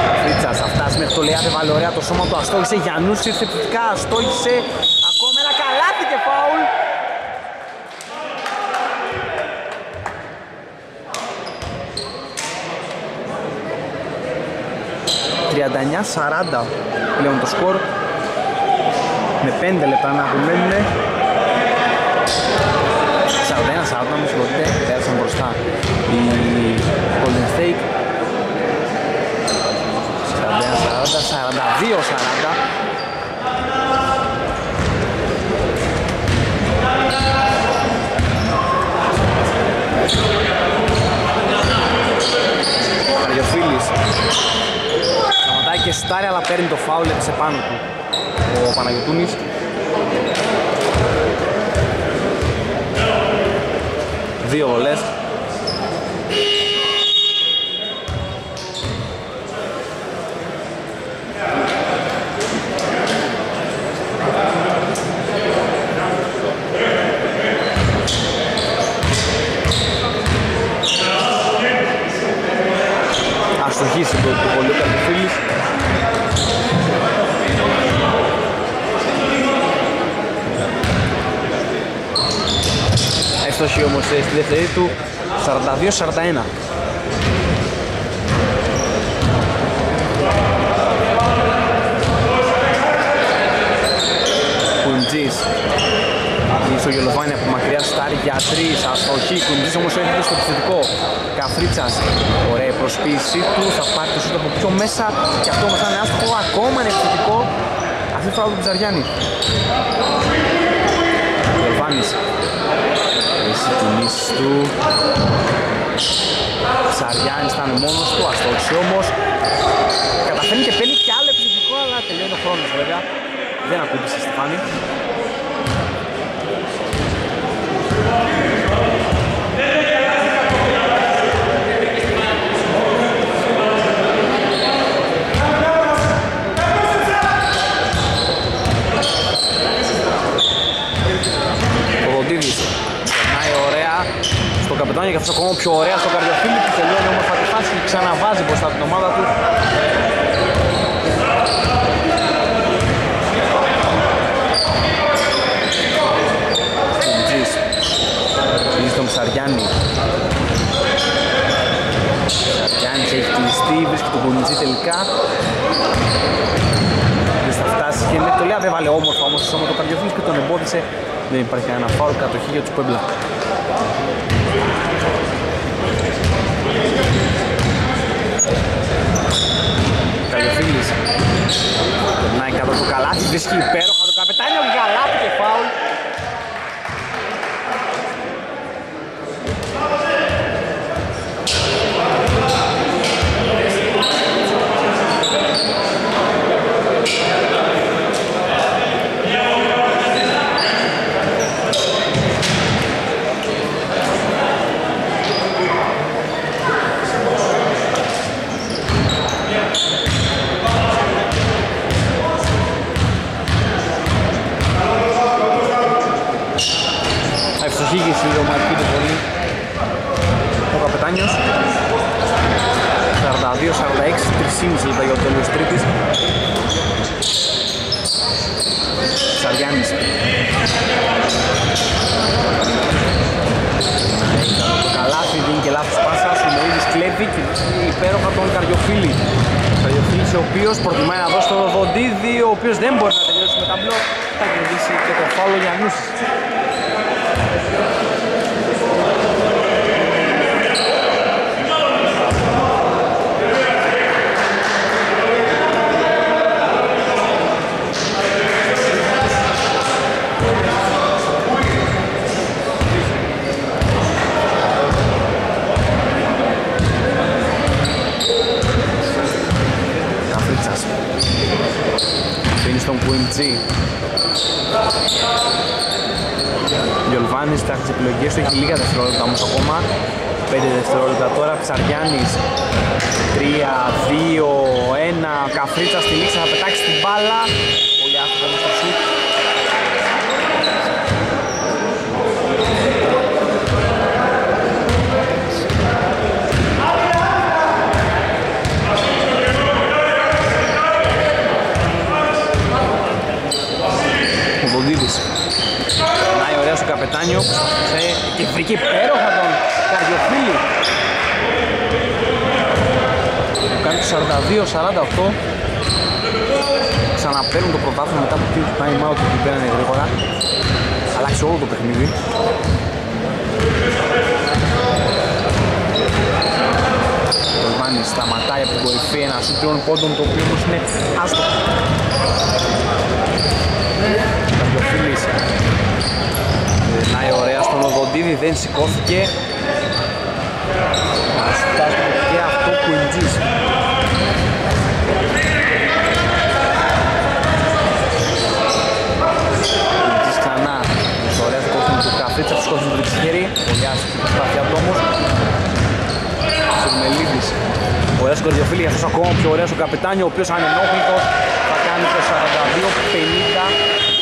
Καφρίτσας θα φτάσει μέχρι το Λεάδε, βάλει ωραία το σώμα του, αστόχησε Γιαννούς, ήρθε επιθετικά, αστόχησε ακόμα ένα καλάθι και φάουλ. (39-40) πλέον το σκορ. Με 5 λεπτά να απομένουνε. 41-40 όμως ποτέ πέρασαν μπροστά οι Golden Steak. 41-40, 42-40. Καριοφίλης. Σταματάει και στάρει, αλλά παίρνει το φάουλ σε πάνω του ο Παναγιωτούνης. Δύο βολές. Αστοχήσει το πολύ Καρδιοφίλης. Εύστοχη όμως στη δεύτερη του, 42-41. Κουντζής Η Σογελοβάνη από μακριά στάρει για 3, αστοχή, κουνητής όμως έρχεται στο επιθετικό. Καφρίτσας, ωραία προσποίησή του, θα πάρει το σούτ από πιο μέσα και αυτό όμως θα είναι άστοχο, ακόμα είναι επιθετικό. Αυτή τη φορά του Πιζαριάννη. Σογελοβάνης, εσύ κουνήσεις του. Πιζαριάννης θα είναι μόνος του, αστοχή όμως. Καταφέρνει και παίρνει και άλλο επιθετικό, αλλά τελειώνει ο χρόνος βέβαια. Δεν ακούμπησε στη φάνη. Κοδοντίδης περνάει ωραία στον καπετάνιο και αυτός ακόμα πιο ωραία στον καρδιοφύλλη που τελειώνει όμως θα τη φάση και ξαναβάζει μπροστά την ομάδα του. Τον Ψαριάννη. Ψαριάννης έχει κλειστεί, βρίσκει τον Κουνιτζή τελικά. Δεν θα φτάσει και λέει, το λέει αβέβαλε όμορφα όμως το σώμα του καρδιοφύλλου και τον εμπόδισε. Δεν υπάρχει κανένα φάουλ, κατοχή για τους Πουέμπλα. Καρδιοφύλλης. Περνάει κάτω από το καλάθι, βρίσκει υπέροχα το καπετάνιο, γαλάτι και φάουλ. Ο οποίος ανενόχλητος θα κάνει το 42-50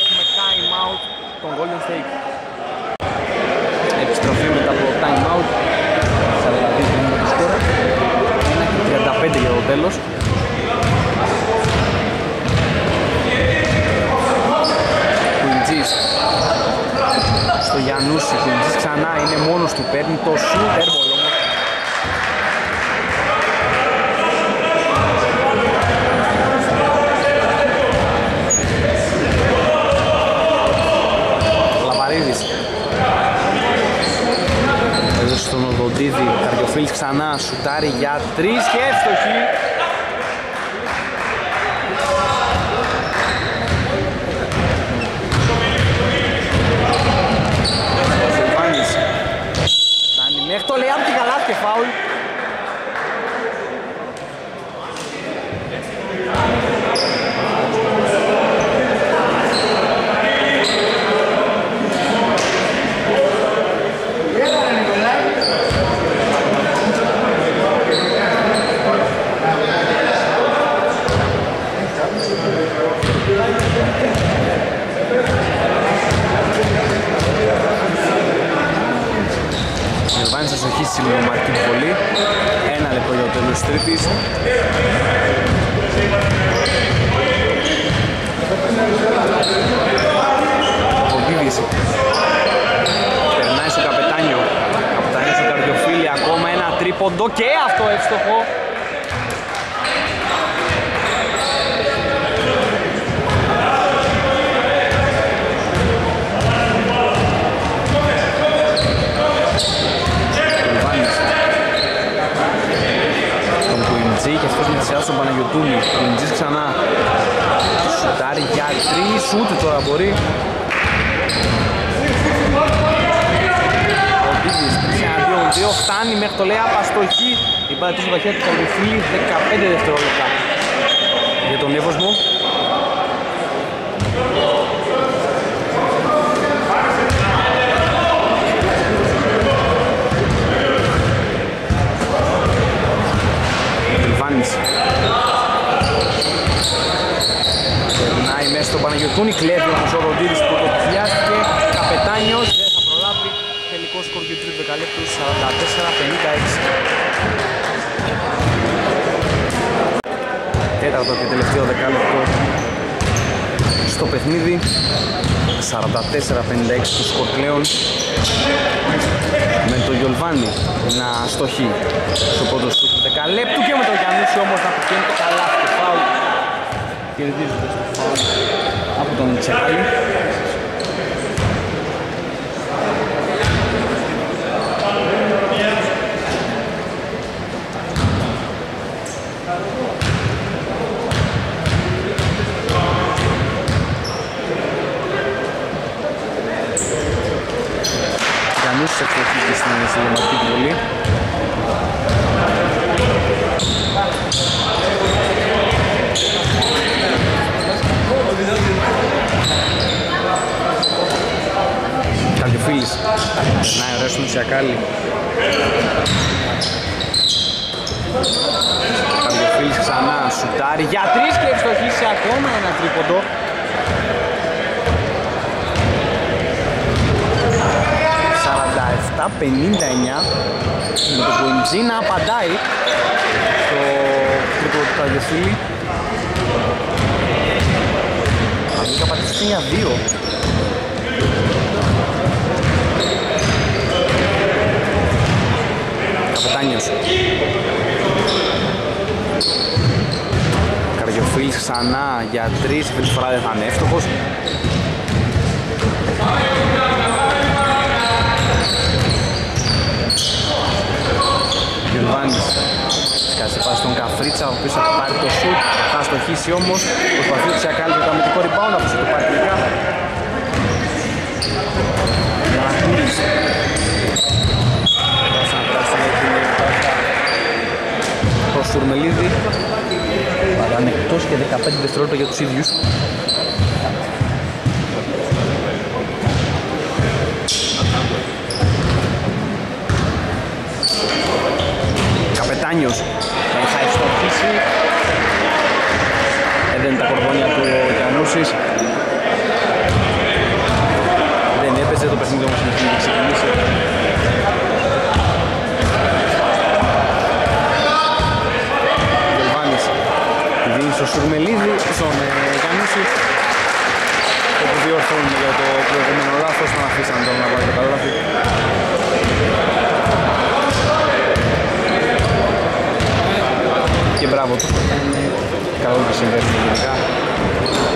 με time out τον Golden Steak. Επιστροφή μετά από το time out 42-50 και 35 για το τέλος. Κουιντζής στο Γιαννούση, Κουιντζής ξανά είναι μόνος του, παίρνει το σούτερ. Κοντίδη, Καρδιοφίλης ξανά, σουτάρει για τρεις και εύστοχη. Φτάνει μέχρι το Λεάμ και καλά και φάουλ. Θα συνεχίσει με τον Μαρτίν πολύ. Ένα λεπτό για το τέλος της τρίτης. Αποδίδεις. Περνάει στο καπετάνιο. Καπετάνιο στον Καρδιοφίλη. Ακόμα ένα τρίποντο και αυτό εύστοχο. Και αυτός με τη σειρά στον Παναγιωτούλη. Κουντζής ξανά. Σουτάρει για τρεις, ούτε τώρα μπορεί. Ο Ντίγης 3-2-2, φτάνει μέχρι το layup, αστοχή. Η μπάλα του βαχιά του Καρδιοφίλη, 15 δευτερόλεπτα για τον Εύωσμο. Περνάει μέσα στον Παναγιωτούνη, κλέβει όμως ο Ροντήρης που το πιάστηκε. Καπετάνιος δεν θα προλάβει. Τελικό σκορ του 3 δεκαλέπτου 44-56. Τέταρτο και τελευταίο δεκάλεπτο στο παιχνίδι. 44-56 του σκορ πλέον. Με τον Γιολβάνη να στοχεί στο πρώτο σκορ του δεκαλέπτου και με τον Γιαννούση όμως να πηγαίνει το καλά στο φάουλ. Κερδίζοντας το φάουλ από τον Τσεράλη. Γιαννούς εξοχής στην Μαρτίν Πολύ. Καρδιοφίλης, περνάει ωραίος στον Τσιακάλη. Καρδιοφίλης ξανά, σουτάρει για τρεις και ευστοχίσει ακόμα ένα τρίποντο. Τα 59 με τον Κουιντζή να απαντάει στο τρίπο του Καρδιοφίλη. Αμήκα πατήσει για 2. Καπετάνιος. Καρδιοφίλης ξανά για 3, αυτή τη φορά δεν θα είναι εύστοχος. Γιολβάνης σκάζει πάση στον Καφρίτσα, ο οποίος θα πάρει το σουτ, θα στοχίσει όμως. Προσπαθεί ο Τσιακάλης με το αμυντικό rebound, αφού το πάρει τελικά. Μαρακούρης. Πέρασε να περάσει προς Σουρμελίδη. Παράνε εκτός και 15 δευτερόλεπτα για τους ίδιους. Καπετάνιος θα εξτοχίσει. Έδαινε τα κορδόνια του Γιαννούσης. Δεν έπαιζε το παιχνίδι όμως μέχρι να ξεκινήσει. Γελβάνης τη δίνει στο Σουρμελίδη, στον Γιαννούση. Το που διορθώνουν για το προηγούμενο λάθος, τον αφήσαν τώρα να πάρει το καλό λάθος. Και μπράβο τους, καλό να συμβαίνουν γενικά,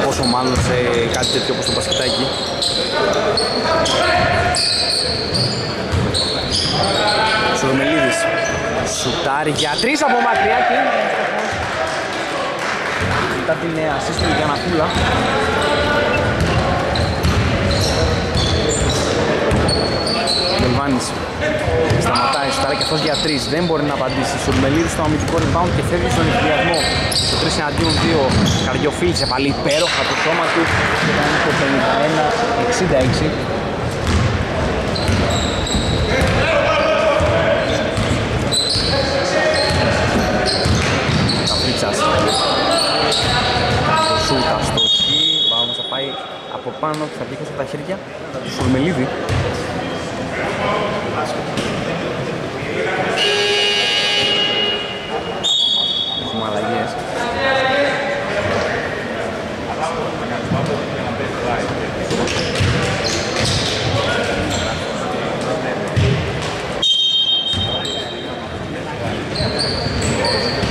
πόσο μάλλον σε κάτι τέτοιο όπως το μπασκετάκι. σουτάρει για τρεις από μακριά και μετά την ασίστ του Γιαννακούλα. Μελβάνης σταματάει, σουτάρει και αυτός για τρεις, δεν μπορεί να απαντήσει. Σουρμελίδης στο αμυντικό rebound και φεύγει στον εκδιασμό. Στο 3 εναντίον 2 Καρδιοφίλης επαλεί υπέροχα το σώμα του και κάνει το 51-66. Σούτα στο χι, μπάουν θα πάει από πάνω και θα βγει από τα χέρια του Σουρμελίδη. Έχουμε αλλαγές.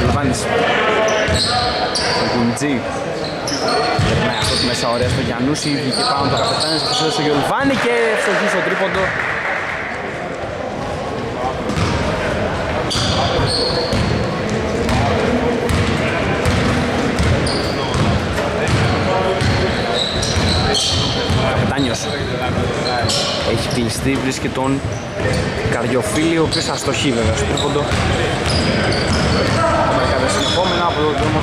Λεβάνης Γκουντζή περνάει αυτό τη μέσα ωραία στο Γιαννούση, βγήκε πάνω το καπετάνιο, θα φέρει στο Γιολβάνη και φτωχή στο τρίποντο. Καπετάνιος έχει κλειστεί, βρίσκει τον Καρδιοφίλη, ο οποίος αστοχεί βέβαια στο τρίποντο. Τα συνεχόμενα από τον δρόμο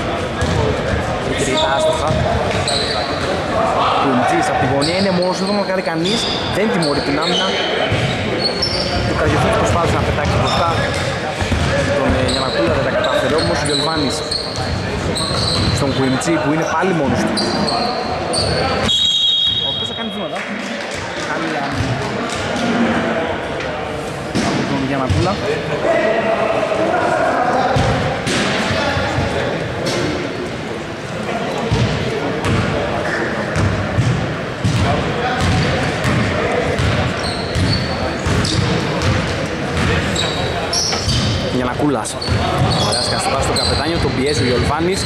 τριτά άστοχα. Κουντζής από τη γωνία είναι μόνος, δεν το μακάρει κανείς, δεν τιμωρεί την άμυνα. Το Καρδιοφίλης προσπάθησε να πετάξει μπροστά τον Γιαννακούλα, δεν τα κατάφερε όμως. Ο Γιολβάνης στον Κουντζή που είναι πάλι μόνος του, ο οποίος θα κάνει βήματα, κάνει από τον Γιαννακούλα. Γιαννακούλας. Περάσκαν στο πάση στο καπετάνιο, τον πιέζει ο Γιολβάνης.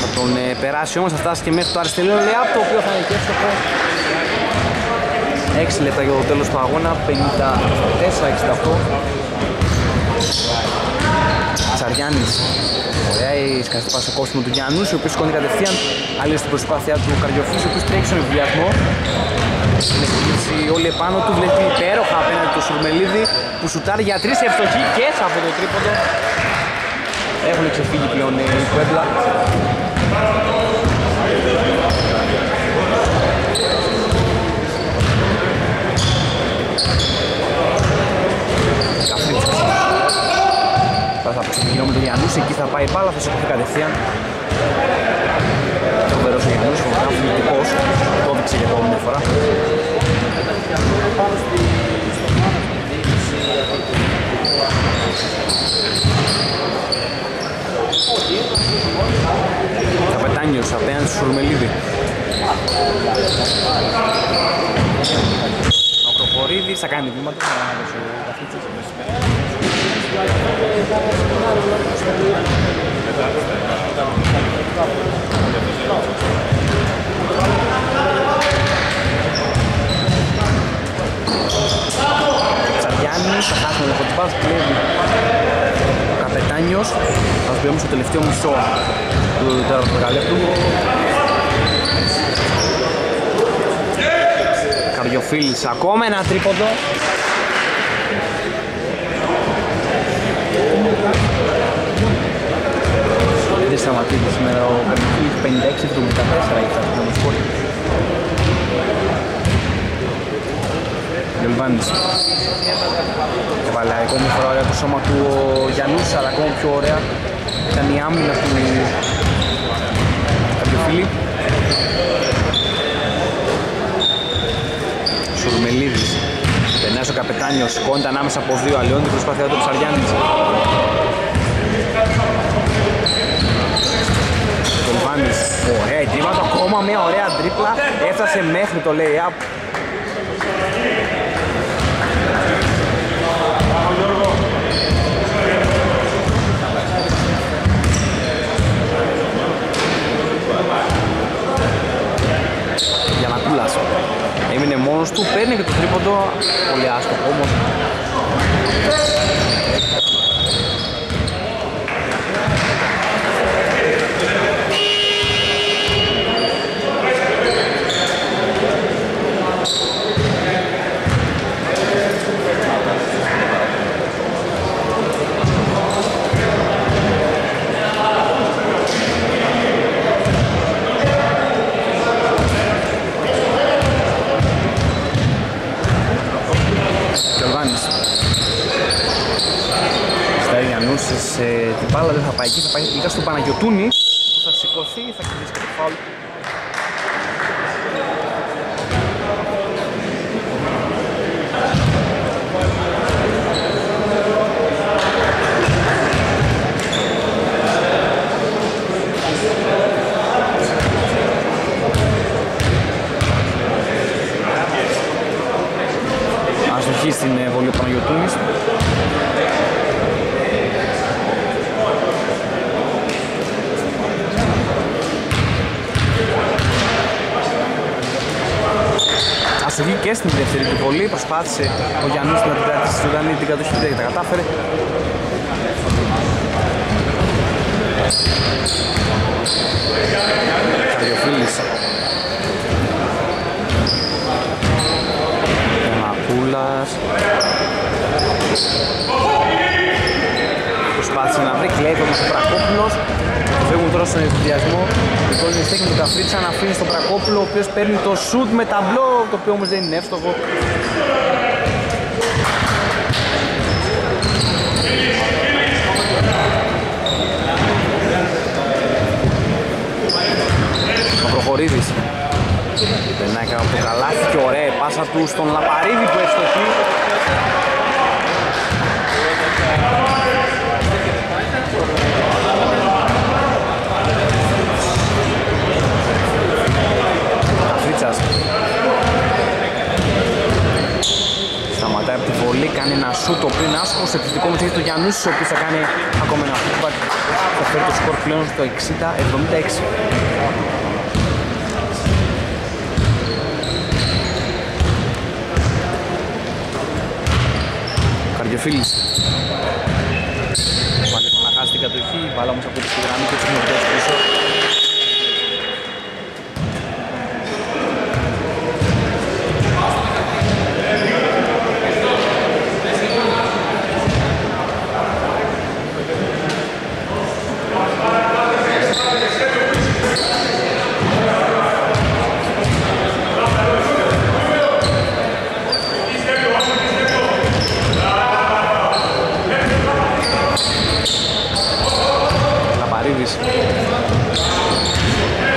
Θα τον περάσει όμως, θα φτάσει και μέχρι το αριστερό λεάπ, το οποίο θα είναι και εύστοχο. 6 λεπτά για το τέλος του αγώνα, 54-68. Τσαριάνης. Ωραία η σκαστή στο κόστιμο του Γιαννούς, ο οποίος σηκώνει κατευθείαν, αλλιώς στην προσπάθειά του Καρδιοφίλη, ο οποίος τρέχει στον εμβολιασμό. Είναι κίνηση όλοι επάνω του, βλέπει υπέροχα απέναντι το Σουρμελίδη που σουτάρει για τρεις, ευτοχή και από το τρίποντο. Έχουν ξεφύγει πλέον οι Puebla. Θα ξεκινώ με τον Γιαννούς, εκεί θα πάει η μπάλα, θα σηκωθεί κατευθείαν. Φοβερός ο Γιαννούς, φοβερά φιλτικός, το έδειξε για επόμενη φορά. Καπετάνιος απέναντι στο Σουρμελίδη. Ο Προχωρίδης θα κάνει βήματα. Τσαριάννης, θα χάσουμε το χωτιπάς, πλέον ο Καπετάνιος. Θα τους πιέμε στο τελευταίο μισό του τέταρτου δεκαλέπτου. Καρδιοφίλης, ακόμα ένα τρίποντο. Δεν σταματείται σήμερα ο Καρδιοφίλης, 56-74 ήταν το νομισκό. Γιολβάνης έβαλε ακόμη φορά ωραία το σώμα του ο Γιαννούς, αλλά ακόμα πιο ωραία ήταν η άμυνα του Καρδιοφίλη. Σουρμελίδης περνάει στο καπετάνιο, σηκώνεται ανάμεσα από δύο, αλλιώνει την προσπάθειά του Ψαριάννης. Γιολβάνης, ωραία τρίπλα, ακόμα μια ωραία τρίπλα, έφτασε μέχρι το lay-up. Γιαννακούλας έμεινε μόνος του, παίρνει και το τρίποντο, πολύ άστοχο όμως. την μπάλα, δεν θα πάει εκεί, θα πάει τελικά στον Παναγιωτούνη που θα σηκωθεί, θα κερδίσει και το φάουλ. Αστοχή στην βολή του Παναγιωτούνης. Αστοχή και στην δεύτερη του βολή. Προσπάθησε ο Γιάννης να την κρατήσει στον Γιάννη, την κατοχή δεν τα κατάφερε. Καρδιοφίλης. Προσπάθησε να βρει, κλέβει όμως ο Πρακόπουλος. Φεύγουν τώρα στον ενθουσιασμό. Η Golden Steak με τα φρίτσα να αφήνει στον Πρακόπουλο, ο οποίος παίρνει το σουτ με ταμπλό, το οποίο όμως δεν είναι εύστοχο. Ο Προχωρίδης περνάει από το καλάθι και ωραία πάσα του στον Λαπαρίδη που ευστοχεί. Καφρίτσας σταματάει από τη βολή, κάνει ένα σούτ το πριν άσχος, επιθετικό μετέχει το Γιαννούς, ο οποίος θα κάνει ακόμα ένα φουτμπακ, θα φέρει το σκορ πλέον στο 60-76. Καρδιοφίλης πάλι να χάσει την κατοχή, η μπάλα όμως από τη γραμμή και τους μορφές πίσω.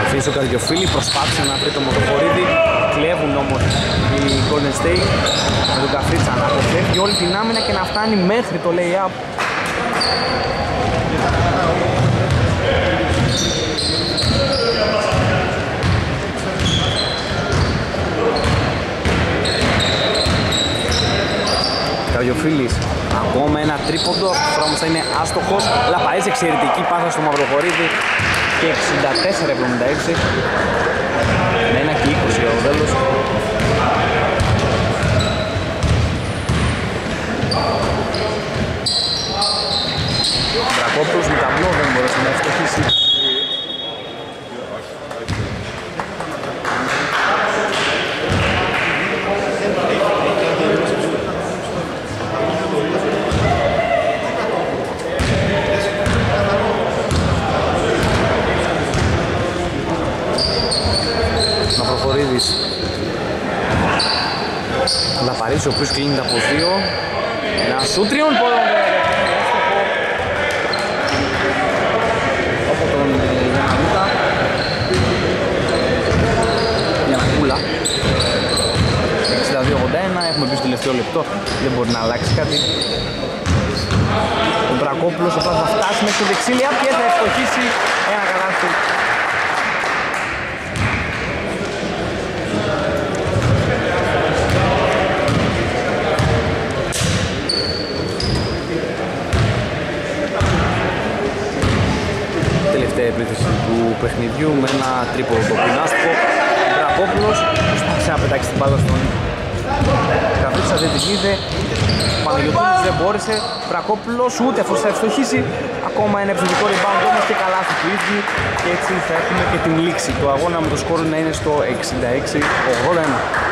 Αφήσει ο Καρδιοφίλη, προσπάθησε να βρει το Μοτοχωρίδη. Κλέβουν όμως οι Golden Steak με τον Καφρίτσα να αποφεύγει όλη την άμυνα και να φτάνει μέχρι το lay-up. Καρδιοφίλης, ακόμα ένα τρίποντο, τώρα όμως θα είναι άστοχος. Λαπαές εξαιρετική πάσα στο Μαυροχωρίδη και 64-76 με 1 και 20 για το τέλος. Βρακόπουλος με ταμπλό δεν μπορούσε να ευστοχίσει. Λαπαρίς, ο οποίος κλείνει από 2. Ένα σούτριον πόδων από τον Γιαννανούτα. Γιαννακούλα 62-81, έχουμε μπει στο τελευταίο λεπτό, δεν μπορεί να αλλάξει κάτι. Ο Μπρακόπουλος θα φτάσει μέχρι το δεξίλια και θα ευστοχίσει ένα καλάθι. Επίθεση του παιχνιδιού με ένα τρίποδο το Πινάσκο. Ο Βρακόπουλος προσπάθησε να πετάξει την μπάλα στον Καβρίτσα, δεν την είδε. Ο Παναγιωτούνης δεν μπόρεσε. Βρακόπουλος ούτε αφού θα ευστοχίσει. Ακόμα ένα επιθετικό rebound όμως και καλάθι του ίδιου. Και έτσι θα έχουμε και την λήξη του αγώνα με το σκόρ να είναι στο 66-81.